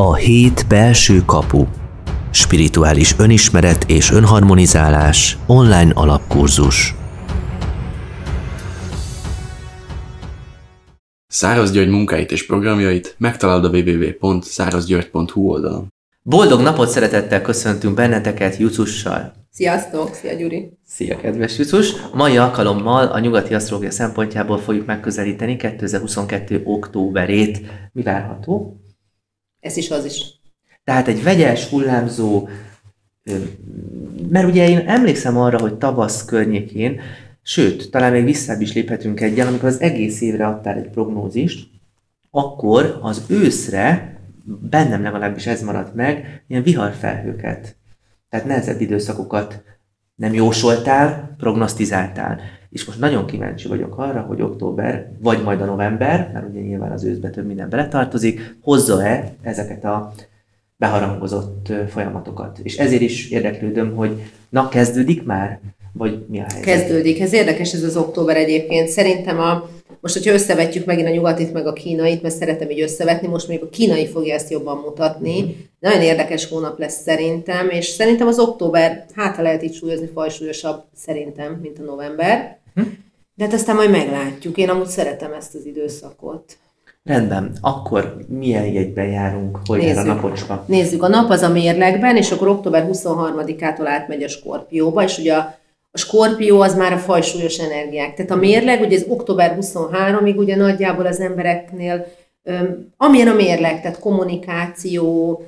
a 7 belső kapu, spirituális önismeret és önharmonizálás online alapkurzus. Száraz György munkáit és programjait megtalálod a www.szarazgyorgy.hu oldalon. Boldog napot szeretettel köszöntünk benneteket Jucussal. Sziasztok! Szia Gyuri! Szia kedves Jucus! Mai alkalommal a nyugati asztrológia szempontjából fogjuk megközelíteni 2022. októberét. Mi várható? Ez is, az is. Tehát egy vegyes, hullámzó, mert ugye én emlékszem arra, hogy tavasz környékén, sőt, talán még visszább is léphetünk egyen, amikor az egész évre adtál egy prognózist, akkor az őszre, bennem legalábbis ez maradt meg, ilyen viharfelhőket, tehát nehezebb időszakokat nem jósoltál, prognosztizáltál. És most nagyon kíváncsi vagyok arra, hogy október, vagy majd a november, mert ugye nyilván az őszbe több minden beletartozik, hozza-e ezeket a beharangozott folyamatokat. És ezért is érdeklődöm, hogy na, kezdődik már? Vagy mi a helyzet? Kezdődik. Ez érdekes ez az október egyébként. Szerintem most, hogyha összevetjük megint a nyugatit meg a kínait, mert szeretem így összevetni, most még a kínai fogja ezt jobban mutatni. Nagyon érdekes hónap lesz szerintem, és szerintem az október, hát ha lehet így súlyozni, fajsúlyosabb szerintem, mint a november. De hát aztán majd meglátjuk. Én amúgy szeretem ezt az időszakot. Rendben, akkor milyen jegyben járunk, hogy ez a napocska? Nézzük, a nap az a mérlegben, és akkor október 23-ától átmegy a Skorpióba, és ugye a Skorpió az már a fajsúlyos energiák. Tehát a mérleg, ugye ez október 23-ig ugye nagyjából az embereknél, amilyen a mérleg, tehát kommunikáció,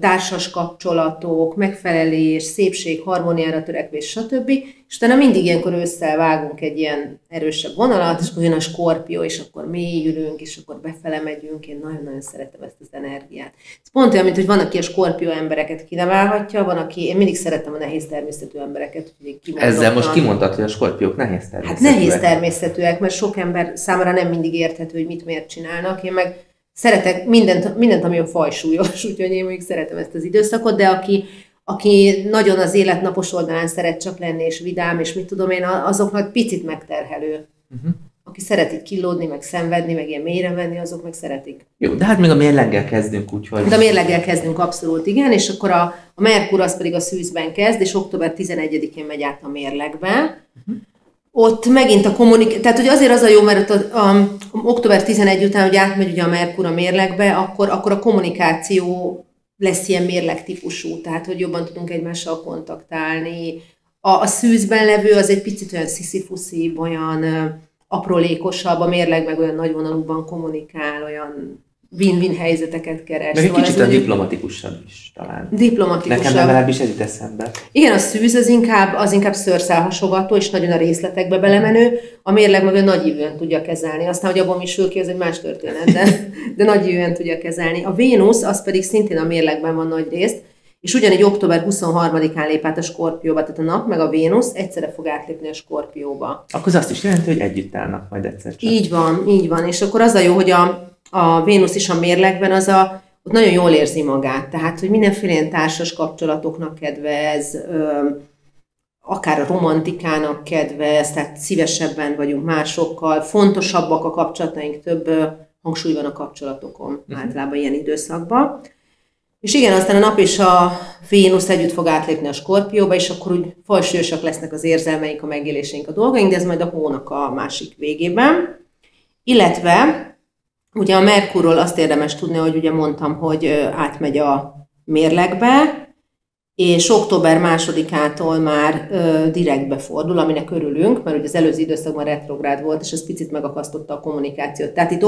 társas kapcsolatok, megfelelés, szépség, harmóniára törekvés, stb. És utána mindig ilyenkor ősszel vágunk egy ilyen erősebb vonalat, és akkor jön a Skorpió, és akkor mélyülünk, és akkor befele megyünk. Én nagyon-nagyon szeretem ezt az energiát. Ez pont olyan, mint hogy van, aki a Skorpió embereket kinevelhatja, van, aki... Én mindig szeretem a nehéz természetű embereket. Ezzel most kimondtad, hogy a Skorpiók nehéz természetűek. Hát nehéz természetűek, mert sok ember számára nem mindig érthető, hogy mit miért csinálnak. Én meg szeretek mindent, ami a fajsúlyos, úgyhogy én még szeretem ezt az időszakot, de aki nagyon az életnapos oldalán szeret csak lenni, és vidám, és mit tudom én, azoknak picit megterhelő. Aki szeretik kilódni, meg szenvedni, meg ilyen mélyre menni, azok meg szeretik. Jó, de hát még a mérleggel kezdünk, úgyhogy... De a mérleggel kezdünk, abszolút, igen, és akkor a Merkur az pedig a szűzben kezd, és október 11-én megy át a mérlegbe. Ott megint a kommunikáció, tehát hogy azért az a jó, mert október 11 után, hogy átmegy ugye a Merkur a mérlegbe, akkor a kommunikáció lesz ilyen mérlegtípusú, tehát hogy jobban tudunk egymással kontaktálni. A szűzben levő az egy picit olyan sziszifuszibb, olyan aprólékosabb, a mérleg meg olyan nagyvonalúban kommunikál, olyan win-win helyzeteket keres. Meg egy kicsit a diplomatikusabb is talán. Diplomatikusabb. Nekem legalábbis ez itt eszembe. Igen, a szűz az inkább szőrszálhasogató, és nagyon a részletekbe belemenő. A mérleg meg a nagyívűen tudja kezelni. Aztán, hogy abban is ki, az egy más történet, de nagyívűen tudja kezelni. A Vénusz, az pedig szintén a mérlegben van nagy részt, és ugyanígy október 23-án lép át a Skorpióba, tehát a nap meg a Vénusz egyszerre fog átlépni a Skorpióba. Akkor az azt is jelenti, hogy együtt állnak majd egyszer csak. Így van. És akkor az a jó, hogy a Vénusz is a mérlegben, ott nagyon jól érzi magát, tehát hogy mindenféle ilyen társas kapcsolatoknak kedvez, akár a romantikának kedvez, tehát szívesebben vagyunk másokkal, fontosabbak a kapcsolataink, több hangsúly van a kapcsolatokon általában ilyen időszakban. És igen, aztán a nap és a Vénusz együtt fog átlépni a Skorpióba, és akkor úgy fajsúlyosak lesznek az érzelmeink, a megéléseink, a dolgaink, de ez majd a hónak a másik végében. Illetve ugye a Merkurról azt érdemes tudni, hogy ugye mondtam, hogy átmegy a mérlegbe, és október 2-ától már direktbe fordul, aminek örülünk, mert ugye az előző időszakban retrográd volt, és ez picit megakasztotta a kommunikációt. Tehát itt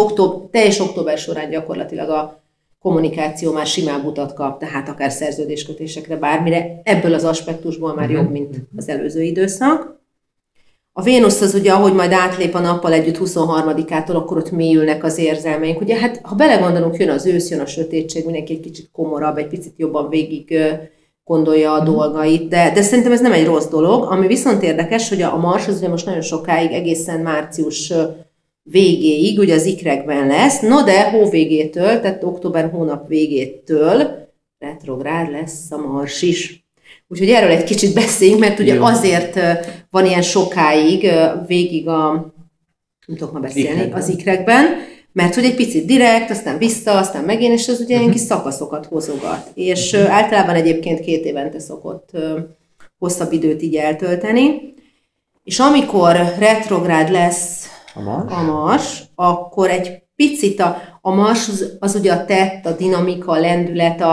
teljes október során gyakorlatilag a kommunikáció már simább utat kap, tehát akár szerződéskötésekre, bármire, ebből az aspektusból már jobb, mint az előző időszak. A Vénusz az ugye, ahogy majd átlép a nappal együtt 23-ától, akkor ott mélyülnek az érzelmeink. Ugye hát, ha belegondolunk, jön az ősz, jön a sötétség, mindenki egy kicsit komorabb, egy picit jobban végig gondolja a dolgait, de szerintem ez nem egy rossz dolog. Ami viszont érdekes, hogy a Mars az ugye most nagyon sokáig, egészen március végéig, ugye az ikrekben lesz, no de hóvégétől, tehát október hónap végétől retrográd lesz a Mars is. Úgyhogy erről egy kicsit beszéljünk, mert ugye azért van ilyen sokáig végig nem tudok ma beszélni, az ikrekben, Mert hogy egy picit direkt, aztán vissza, aztán megint, és az ugye ilyen kis szakaszokat hozogat. És általában egyébként 2 évente szokott hosszabb időt így eltölteni. És amikor retrográd lesz a Mars, akkor egy picit a Mars az ugye a tett, a dinamika, a lendület,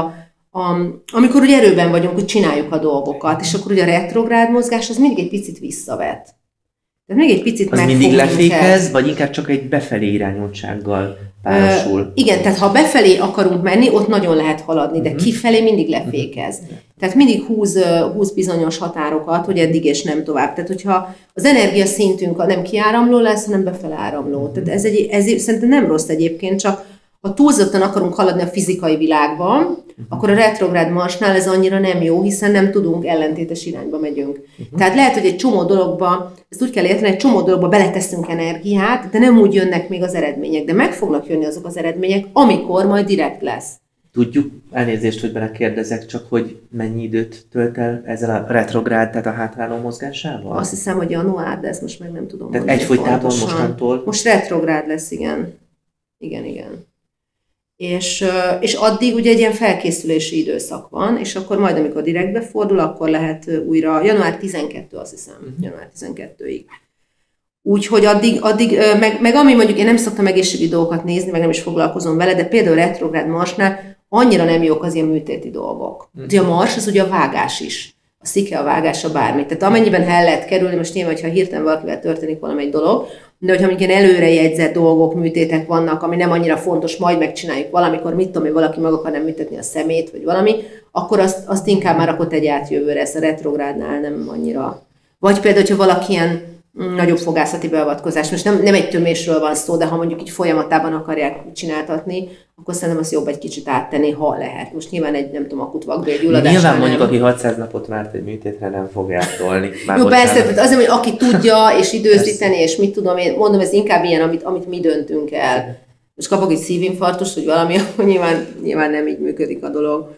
amikor ugye erőben vagyunk, hogy csináljuk a dolgokat, és akkor ugye a retrográd mozgás az mindig egy picit visszavet. De még egy picit megfogunk. Az mindig lefékez, vagy inkább csak egy befelé irányultsággal párosul? Igen, tehát ha befelé akarunk menni, ott nagyon lehet haladni, de kifelé mindig lefékez. Tehát mindig húz bizonyos határokat, hogy eddig és nem tovább. Tehát hogyha az energiaszintünk nem kiáramló lesz, hanem befelé áramló. Tehát ez szerintem nem rossz egyébként, csak ha túlzottan akarunk haladni a fizikai világban, akkor a retrográd Marsnál ez annyira nem jó, hiszen nem tudunk, ellentétes irányba megyünk. Tehát lehet, hogy egy csomó dologba, ezt úgy kell érteni, egy csomó dologba beleteszünk energiát, de nem úgy jönnek még az eredmények, de meg fognak jönni azok az eredmények, amikor majd direkt lesz. Tudjuk, elnézést, hogy belekérdezek, csak hogy mennyi időt tölt el ezzel a retrográd, tehát a hátráló mozgásával? Azt hiszem, hogy január, de ezt most meg nem tudom mondani. Tehát egyfolytában mostantól? Most retrográd lesz, igen. Igen. És addig ugye egy ilyen felkészülési időszak van, és akkor majd, amikor direktbe fordul, akkor lehet újra, január 12, azt hiszem, január 12-ig. Úgyhogy addig meg ami mondjuk, én nem szoktam egészségügyi dolgokat nézni, meg nem is foglalkozom vele, de például retrográd Marsnál annyira nem jók az ilyen műtéti dolgok. Ugye a Mars az ugye a vágás is, a szike, a vágása, bármit. Tehát amennyiben el lehet kerülni, most nyilván, hogyha hirtelen valakivel történik valamely dolog, de hogyha mondjuk ilyen előrejegyzett dolgok, műtétek vannak, ami nem annyira fontos, majd megcsináljuk valamikor, mit tudom, hogy valaki meg akarná műtetni a szemét, vagy valami, akkor azt inkább már akkor tegy át jövőre, ez a retrográdnál nem annyira. Vagy például, hogyha valaki ilyen nagyobb fogászati beavatkozás, most nem egy tömésről van szó, de ha mondjuk így folyamatában akarják csináltatni, akkor szerintem azt jobb egy kicsit áttenni, ha lehet. Most nyilván egy, nem tudom, akut vakbélgyulladás. Nyilván mondjuk, aki 600 napot várt egy műtétre, nem fog átolni. Jó, persze, azért, hogy aki tudja, és időzíteni, és mit tudom én, mondom, ez inkább ilyen, amit mi döntünk el. Most kapok egy szívinfarktust, vagy valami, akkor nyilván nem így működik a dolog.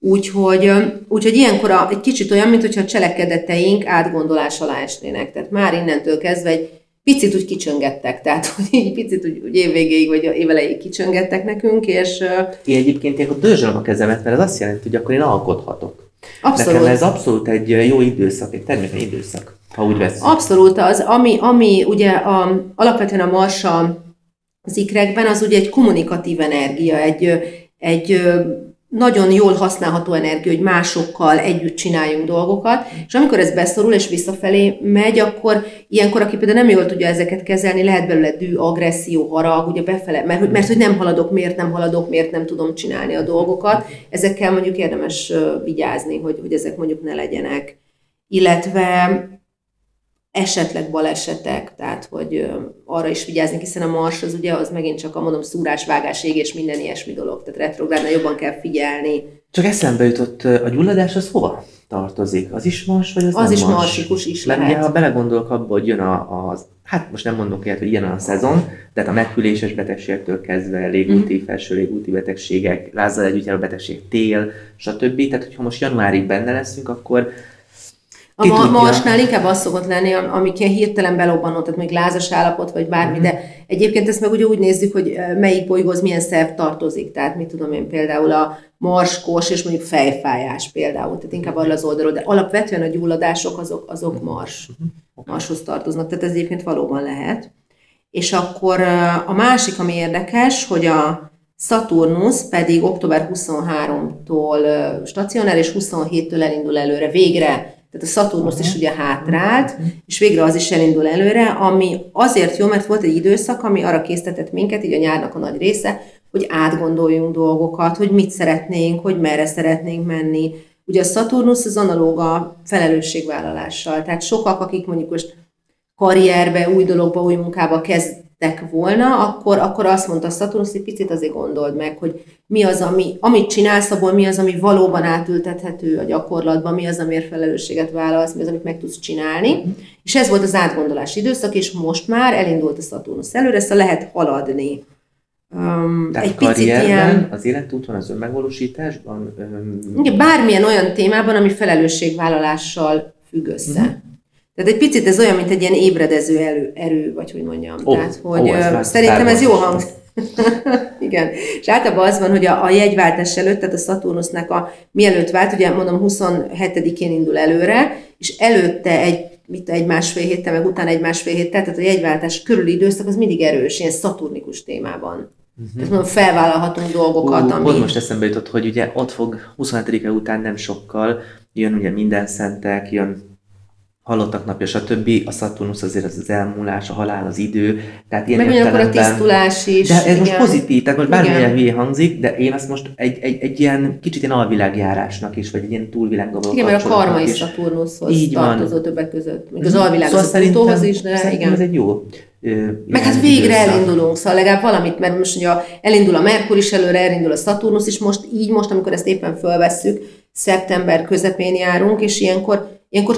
Úgyhogy ilyenkor egy kicsit olyan, mintha a cselekedeteink átgondolás alá esnének. Tehát már innentől kezdve egy picit úgy kicsöngettek, tehát hogy egy picit úgy évvégéig vagy évelejéig kicsöngettek nekünk, és... Én egyébként ilyenkor dörzsölöm a kezemet, mert ez azt jelenti, hogy akkor én alkothatok. Abszolút. Nekem ez abszolút egy jó időszak, egy termékeny időszak, ha úgy veszünk. Abszolút az, ami ugye alapvetően a Mars az ikrekben, az ugye egy kommunikatív energia, egy nagyon jól használható energia, hogy másokkal együtt csináljunk dolgokat, és amikor ez beszorul és visszafelé megy, akkor ilyenkor, aki például nem jól tudja ezeket kezelni, lehet belőle düh, agresszió, harag, ugye befele, mert hogy nem haladok, miért nem tudom csinálni a dolgokat. Ezekkel mondjuk érdemes vigyázni, hogy ezek mondjuk ne legyenek. Illetve esetleg balesetek, tehát hogy arra is vigyázni, hiszen a Mars az ugye az megint csak szúrás, vágás, égés, minden ilyesmi dolog, tehát retrográdnál jobban kell figyelni. Csak eszembe jutott, a gyulladás az hova tartozik? Az is Mars, vagy az nem is Mars? Marsikus is lehet. Ugye, ha belegondolok abba, hogy jön hát most nem mondok ilyet, hogy ilyen a szezon, tehát a megküléses betegségektől kezdve légúti, felső légúti betegségek, lázzal együttjáró betegség, tél, stb. Tehát, hogyha most januárig benne leszünk, akkor a Marsnál inkább az szokott lenni, amik ilyen hirtelen belobbanó, tehát még lázas állapot, vagy bármi, de egyébként ezt meg ugye úgy nézzük, hogy melyik bolygóhoz milyen szerv tartozik, tehát mit tudom én, például a Mars, Kors és mondjuk fejfájás például, tehát inkább arra az oldalról, de alapvetően a gyulladások azok Marshoz tartoznak, tehát ez egyébként valóban lehet. És akkor a másik, ami érdekes, hogy a Szaturnusz pedig október 23-tól stacionár, és 27-től elindul előre, végre. Tehát a Szaturnuszt is ugye hátrált, és végre az is elindul előre, ami azért jó, mert volt egy időszak, ami arra késztetett minket, így a nyárnak a nagy része, hogy átgondoljunk dolgokat, hogy mit szeretnénk, hogy merre szeretnénk menni. Ugye a Szaturnusz az analóg a felelősségvállalással, tehát sokak, akik mondjuk most karrierbe, új dologba, új munkába kezdtek volna, akkor azt mondta a Szaturnusz, hogy picit azért gondold meg, hogy mi az, amit csinálsz, abból mi az, ami valóban átültethető a gyakorlatban, mi az, amiért felelősséget vállalsz, mi az, amit meg tudsz csinálni. És ez volt az átgondolási időszak, és most már elindult a Szaturnusz előre, szóval lehet haladni. Tehát egy karrierben, picit ilyen, az életúton, az önmegvalósításban? Bármilyen olyan témában, ami felelősségvállalással függ össze. Tehát egy picit ez olyan, mint egy ilyen ébredező erő, vagy hogy mondjam. Tehát, hogy szerintem ez jó hangzik. Igen. És általában az van, hogy a jegyváltás előtt, tehát a Szaturnusznak a mielőtt vált, ugye mondom 27-én indul előre, és előtte egy másfél héttel, meg utána egy másfél héttel, tehát a jegyváltás körüli időszak az mindig erős, ilyen szaturnikus témában. Tehát mondom, felvállalhatunk dolgokat, ami... Pont most eszembe jutott, hogy ugye ott fog 27-e után nem sokkal, jön ugye minden szentek, jön Halottak napja, stb. A Szaturnusz azért az elmúlás, a halál, az idő. Tehát ilyen értelemben... Akkor a tisztulás is. De ez igen. Most pozitív, tehát most bármilyen hülye hangzik, de én azt most egy ilyen kicsit ilyen alvilágjárásnak is, vagy egy ilyen túlvilágban való kapcsolatnak is. Igen, mert a karmai Szaturnuszhoz tartozó többek között. Még az alvilág Szaturnuszhoz is, de igen. Ez egy jó... Meg hát végre elindulunk, szóval legalább valamit, mert most ugye elindul a Merkur is előre, elindul a Szaturnusz is, most, amikor ezt éppen fölvesszük, szeptember közepén járunk, és ilyenkor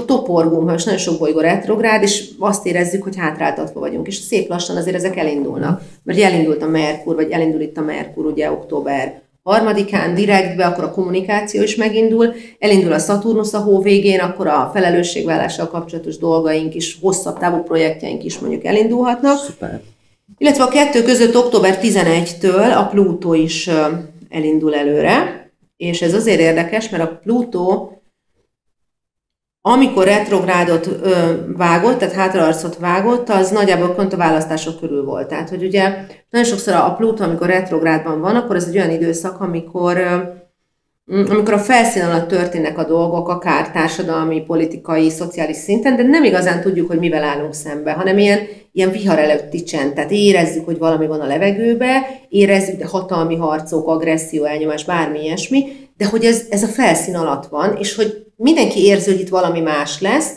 toporgunk, most nagyon sok bolygó retrográd, és azt érezzük, hogy hátráltatva vagyunk, és szép lassan azért ezek elindulnak. Mert elindult a Merkur, vagy elindul itt a Merkur, ugye október 3-án direktbe, akkor a kommunikáció is megindul, elindul a Szaturnusz a hó végén, akkor a felelősségvállással kapcsolatos dolgaink is, hosszabb távú projektjeink is mondjuk elindulhatnak. Szuper. Illetve a kettő között október 11-től a Plútó is elindul előre, és ez azért érdekes, mert a Plútó, amikor retrográdot vágott, tehát hátraarcot vágott, az nagyjából pont a választások körül volt. Tehát, hogy ugye nagyon sokszor a Plútó, amikor retrográdban van, akkor ez egy olyan időszak, amikor a felszín alatt történnek a dolgok, akár társadalmi, politikai, szociális szinten, de nem igazán tudjuk, hogy mivel állunk szembe, hanem ilyen vihar előtti csend. Tehát érezzük, hogy valami van a levegőbe, érezzük, de hatalmi harcok, agresszió, elnyomás, bármi ilyesmi, de hogy ez a felszín alatt van, és hogy mindenki érzi, hogy itt valami más lesz,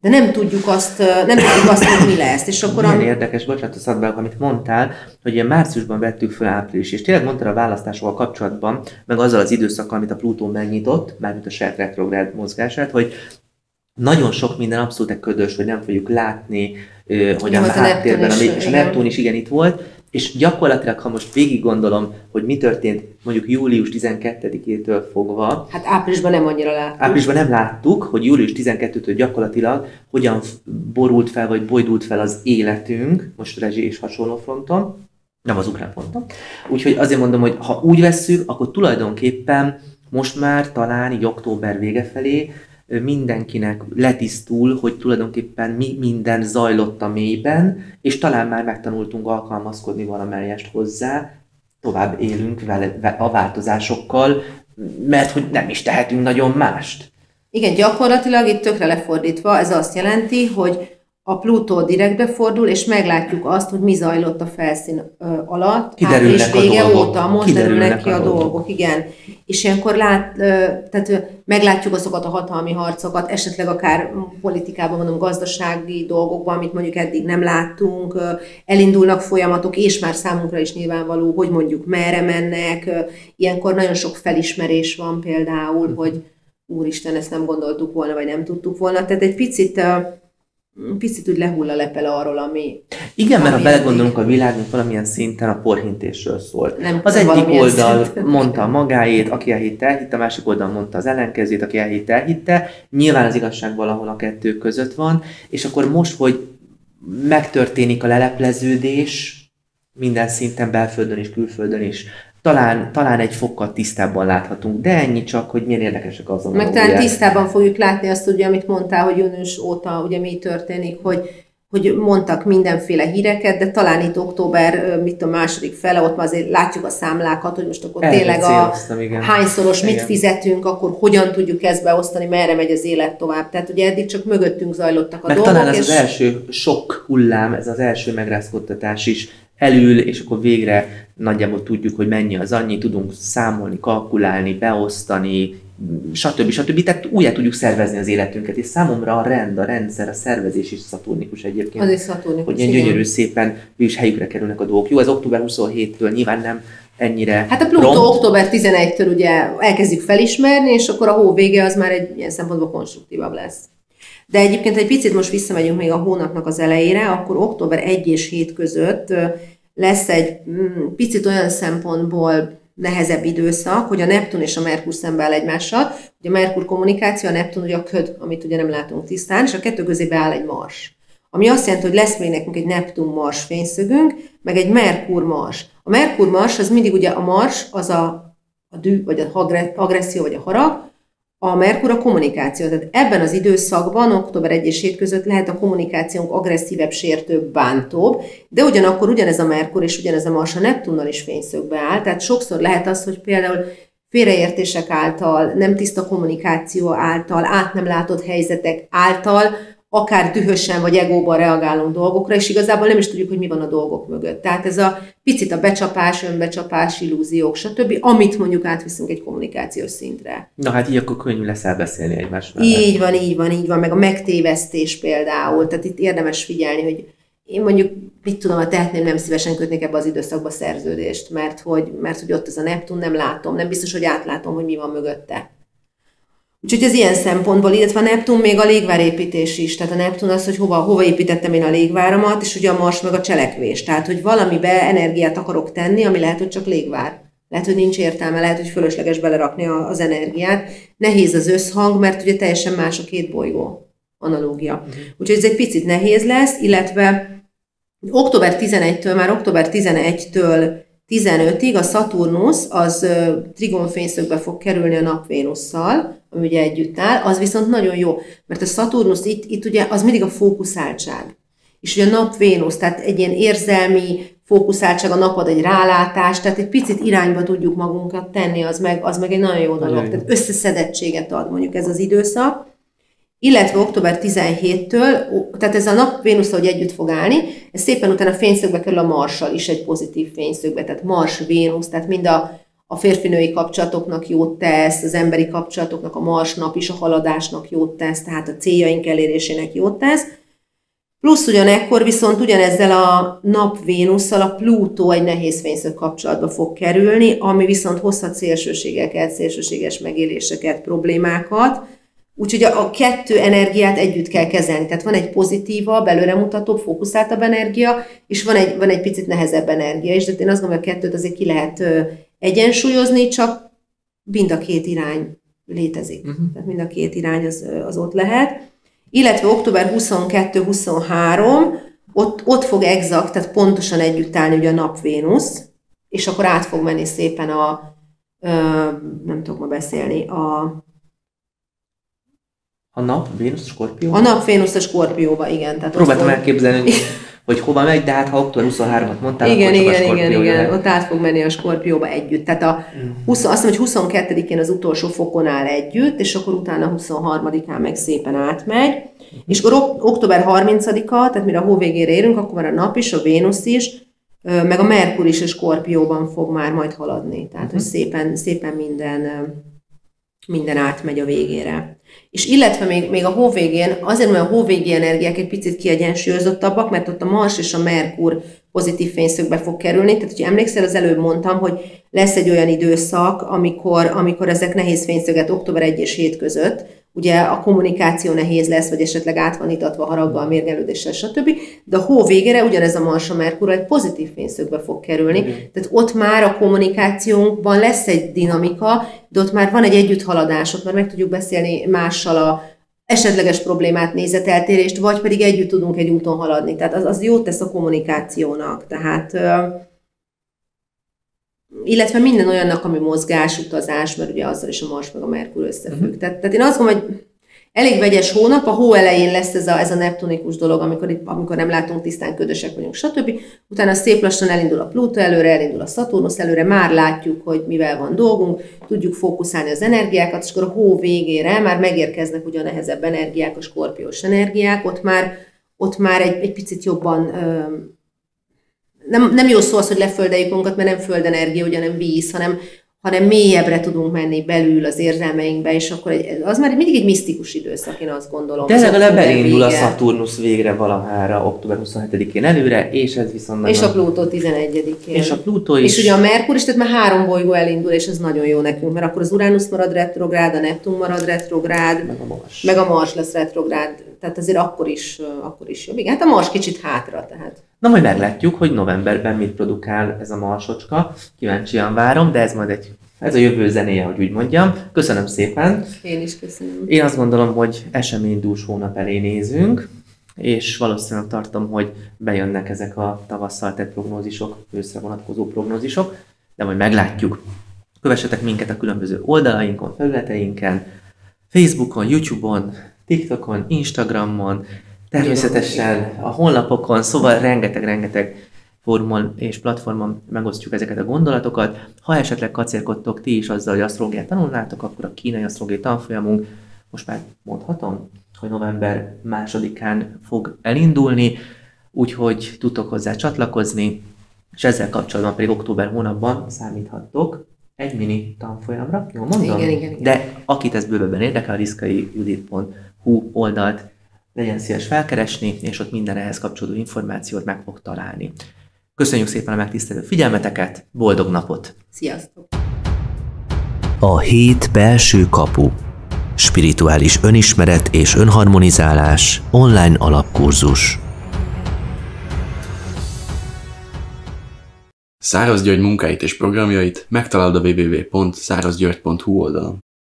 de nem tudjuk azt, hogy mi lesz. És akkor érdekes, bocsánat a szabályok, amit mondtál, hogy ilyen márciusban vettük fel április, és tényleg mondtál a választásokkal kapcsolatban, meg azzal az időszakkal, amit a Plútó megnyitott, mármint a saját retrográd mozgását, hogy nagyon sok minden abszolút ködös, hogy nem fogjuk látni, hogy a háttérben, és a Neptun is igen itt volt, és gyakorlatilag, ha most végig gondolom, hogy mi történt mondjuk július 12-től fogva... Hát áprilisban nem annyira láttuk. Áprilisban nem láttuk, hogy július 12-től gyakorlatilag hogyan borult fel, vagy bojdult fel az életünk, most rezsi és hasonló fronton, nem az ukrán fronton. Úgyhogy azért mondom, hogy ha úgy vesszük, akkor tulajdonképpen most már talán így október vége felé mindenkinek letisztul, hogy tulajdonképpen mi minden zajlott a mélyben, és talán már megtanultunk alkalmazkodni valamelyest hozzá, tovább élünk vele, a változásokkal, mert hogy nem is tehetünk nagyon mást. Igen, gyakorlatilag itt tökre lefordítva, ez azt jelenti, hogy a Plútó direktbe fordul, és meglátjuk azt, hogy mi zajlott a felszín alatt. Kiderülnek április vége óta, most derülnek ki a dolgok, igen. És ilyenkor tehát meglátjuk azokat a hatalmi harcokat, esetleg akár politikában, mondom, gazdasági dolgokban, amit mondjuk eddig nem láttunk, elindulnak folyamatok, és már számunkra is nyilvánvaló, hogy mondjuk merre mennek. Ilyenkor nagyon sok felismerés van például, hogy úristen, ezt nem gondoltuk volna, vagy nem tudtuk volna. Tehát egy picit úgy lehull a lepele arról, ami... Igen, mert ha belegondolunk, a világunk valamilyen szinten a porhintésről szól. Az egyik oldal mondta a magáét, aki elhitte, elhitte, a másik oldal mondta az ellenkezőjét, aki elhitte, elhitte. Nyilván az igazság valahol a kettő között van, és akkor most, hogy megtörténik a lelepleződés minden szinten, belföldön és külföldön is, talán egy fokkal tisztábban láthatunk, de ennyi csak, hogy milyen érdekesek azon. Meg talán tisztában fogjuk látni azt, ugye, amit mondtál, hogy június óta ugye mi történik, hogy mondtak mindenféle híreket, de talán itt október, a második fele, ott azért látjuk a számlákat, hogy most akkor tényleg hányszoros mit fizetünk, akkor hogyan tudjuk ezt beosztani, merre megy az élet tovább. Tehát ugye eddig csak mögöttünk zajlottak a dolgok. Talán ez az első sok hullám, ez az első megrázkodtatás is elül, és akkor végre nagyjából tudjuk, hogy mennyi az annyi, tudunk számolni, kalkulálni, beosztani, stb. Tehát újjá tudjuk szervezni az életünket, és számomra a rend, a rendszer, a szervezés is szaturnikus egyébként. Az is szaturnikus, hogy ilyen gyönyörű szépen is helyükre kerülnek a dolgok. Jó, ez október 27-től nyilván nem ennyire. Hát a Plútó október 11-től ugye elkezdjük felismerni, és akkor a hó vége az már egy ilyen szempontból konstruktívabb lesz. De egyébként egy picit most visszamegyünk még a hónapnak az elejére, akkor október 1 és 7 között lesz egy picit olyan szempontból nehezebb időszak, hogy a Neptun és a Merkur szembe áll egymással. Ugye a Merkur kommunikáció, a Neptun ugye a köd, amit ugye nem látunk tisztán, és a kettő közé beáll egy Mars. Ami azt jelenti, hogy lesz még nekünk egy Neptun-Mars fényszögünk, meg egy Merkur-Mars. A Merkur-Mars az mindig ugye a Mars, az a dű, vagy a agresszió, vagy a harag, a Merkur a kommunikáció. Tehát ebben az időszakban, október 1 és 7 között lehet a kommunikációnk agresszívebb, sértőbb, bántóbb, de ugyanakkor ugyanez a Merkur és ugyanez a Mars a Neptunnal is fényszögbe áll, tehát sokszor lehet az, hogy például félreértések által, nem tiszta kommunikáció által, át nem látott helyzetek által, akár dühösen vagy egóban reagálunk dolgokra, és igazából nem is tudjuk, hogy mi van a dolgok mögött. Tehát ez a picit a becsapás, önbecsapás, illúziók, stb., amit mondjuk átviszünk egy kommunikációs szintre. Na hát így akkor könnyű lesz elbeszélni egymás mellett. Így van, így van, így van. Meg a megtévesztés például. Tehát itt érdemes figyelni, hogy én mondjuk, mit tudom, a tehetném, nem szívesen kötnék ebbe az időszakba szerződést, mert hogy ott ez a Neptun, nem látom, nem biztos, hogy átlátom, hogy mi van mögötte. Úgyhogy ez ilyen szempontból, illetve a Neptun még a légvárépítés is. Tehát a Neptun az, hogy hova építettem én a légváramat, és ugye a Mars meg a cselekvés. Tehát, hogy valamibe energiát akarok tenni, ami lehet, hogy csak légvár. Lehet, hogy nincs értelme, lehet, hogy fölösleges belerakni az energiát. Nehéz az összhang, mert ugye teljesen más a két bolygó analógia. Úgyhogy ez egy picit nehéz lesz, illetve október 11-től 15-ig a Szaturnusz az trigonfényszögbe fog kerülni a Nap-Vénusszal, ami ugye együtt áll, az viszont nagyon jó, mert a Szaturnusz itt ugye az mindig a fókuszáltság. És ugye a Nap-Vénusz, tehát egy ilyen érzelmi fókuszáltság, a nap ad egy rálátást, tehát egy picit irányba tudjuk magunkat tenni, az meg egy nagyon jó dolog. Tehát összeszedettséget ad mondjuk ez az időszak. Illetve október 17-től, tehát ez a Nap-Vénusszal ugye együtt fog állni, ez szépen utána fényszögbe kerül a Marssal is egy pozitív fényszögbe, tehát Mars-Vénusz, tehát mind a férfinői kapcsolatoknak jót tesz, az emberi kapcsolatoknak, a Mars-nap is a haladásnak jót tesz, tehát a céljaink elérésének jót tesz. Plusz ugyanekkor viszont ugyanezzel a Nap-Vénusszal a Plútó egy nehéz fényszög kapcsolatba fog kerülni, ami viszont hozhat szélsőségeket, szélsőséges megéléseket, problémákat. Úgyhogy a kettő energiát együtt kell kezelni. Tehát van egy pozitívabb, előremutatóbb, fókuszáltabb energia, és van egy picit nehezebb energia is. De én azt gondolom, hogy a kettőt azért ki lehet egyensúlyozni, csak mind a két irány létezik. Tehát mind a két irány az ott lehet. Illetve október 22-23, ott fog exakt, tehát pontosan együtt állni ugye a Nap-Vénusz, és akkor át fog menni szépen nem tudok ma beszélni, a Nap-Vénusz a Skorpióba? A Nap-Vénusz a Skorpióba, igen. Tehát próbáltam elképzelni, hogy hova megy, de hát ha október 23-at mondtál, igen, ott át fog menni a Skorpióba együtt. Tehát azt hiszem, hogy 22-én az utolsó fokon áll együtt, és akkor utána 23-án meg szépen átmegy. És akkor október 30-a, tehát mire a hó végére érünk, akkor már a Nap is, a Vénusz is, meg a Merkur is a Skorpióban fog már majd haladni. Tehát, hogy szépen, szépen minden átmegy a végére. És illetve még a hó végén, azért, mert a hó végi energiák egy picit kiegyensúlyozottabbak, mert ott a Mars és a Merkur pozitív fényszögbe fog kerülni. Tehát, hogyha emlékszel, az előbb mondtam, hogy lesz egy olyan időszak, amikor ezek nehéz fényszöget október 1 és 7 között, ugye a kommunikáció nehéz lesz, vagy esetleg át van itatva haraggal, mérgelődéssel, stb. De a hó végére ugyanez a Mars a Merkur egy pozitív fényszögbe fog kerülni. Tehát ott már a kommunikációnkban lesz egy dinamika, de ott már van egy együtthaladás, ott már meg tudjuk beszélni mással a esetleges problémát, nézeteltérést, vagy pedig együtt tudunk egy úton haladni. Tehát az jót tesz a kommunikációnak. Tehát, illetve minden olyannak, ami mozgás, utazás, mert ugye azzal is a Mars meg a Merkur összefügg. Tehát én azt gondolom, hogy elég vegyes hónap, a hó elején lesz ez a neptunikus dolog, amikor nem látunk tisztán, ködösek vagyunk, stb. Utána szép lassan elindul a Plútó előre, elindul a Szaturnusz előre, már látjuk, hogy mivel van dolgunk, tudjuk fókuszálni az energiákat, és akkor a hó végére már megérkeznek ugye a nehezebb energiák, a skorpiós energiák, ott már egy picit jobban... Nem jó szó az, hogy leföldeljük magunkat, mert nem földenergia, ugye nem víz, hanem mélyebbre tudunk menni belül az érzelmeinkbe, és akkor az már mindig egy misztikus időszak, én azt gondolom. De legalább elindul a Szaturnusz végre valahára október 27-én előre, és ez viszont... És a Plútó 11-én. És a Plútó is. És ugye a Merkur is, tehát már 3 bolygó elindul, és ez nagyon jó nekünk, mert akkor az Uránusz marad retrográd, a Neptun marad retrográd, meg a Mars lesz retrográd, tehát azért akkor is jobb. Igen, hát a Mars kicsit hátra, tehát. Na, majd meglátjuk, hogy novemberben mit produkál ez a Marsocska. Kíváncsian várom, de ez majd ez a jövő zenéje, hogy úgy mondjam. Köszönöm szépen. Én is köszönöm. Én azt gondolom, hogy eseménydús hónap elé nézünk. és valószínűleg tartom, hogy bejönnek ezek a tavasszal tett prognózisok, őszre vonatkozó prognózisok, de majd meglátjuk. Kövessetek minket a különböző oldalainkon, felületeinken, Facebookon, YouTube-on, TikTokon, Instagramon, természetesen a honlapokon, szóval rengeteg formon és platformon megosztjuk ezeket a gondolatokat. Ha esetleg kacérkodtok ti is azzal, hogy asztrológiát tanulnátok, akkor a kínai asztrológiai tanfolyamunk, most már mondhatom, hogy november 2-án fog elindulni, úgyhogy tudtok hozzá csatlakozni, és ezzel kapcsolatban pedig október hónapban számíthattok egy mini tanfolyamra, jól mondom? Igen. De akit ez bővebben érdekel, a liszkayjudit.hu oldalt legyen szíves felkeresni, és ott minden ehhez kapcsolódó információt meg fog találni. Köszönjük szépen a megtisztelő figyelmeteket, boldog napot! Sziasztok! A hét belső kapu. Spirituális önismeret és önharmonizálás online alapkurzus. Száraz György munkáit és programjait megtalálod a www.szarazgyorgy.hu oldalon.